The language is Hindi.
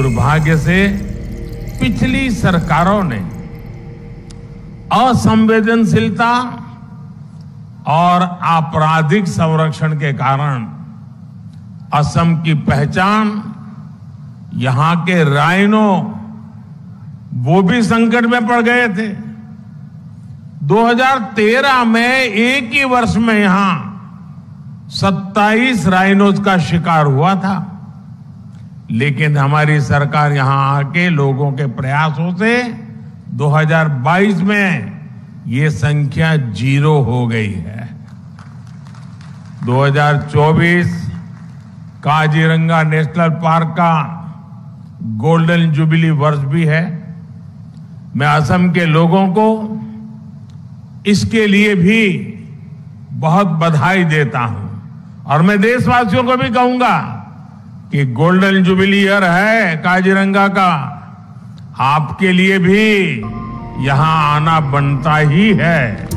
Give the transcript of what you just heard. दुर्भाग्य से पिछली सरकारों ने असंवेदनशीलता और आपराधिक संरक्षण के कारण असम की पहचान, यहां के राइनो वो भी संकट में पड़ गए थे। 2013 में एक ही वर्ष में यहां 27 राइनोज का शिकार हुआ था, लेकिन हमारी सरकार यहां आके लोगों के प्रयासों से 2022 में ये संख्या 0 हो गई है। 2024 काजीरंगा नेशनल पार्क का गोल्डन जुबिली वर्ष भी है। मैं असम के लोगों को इसके लिए भी बहुत बधाई देता हूं और मैं देशवासियों को भी कहूंगा कि गोल्डन जुबिली ईयर है काजीरंगा का, आपके लिए भी यहां आना बनता ही है।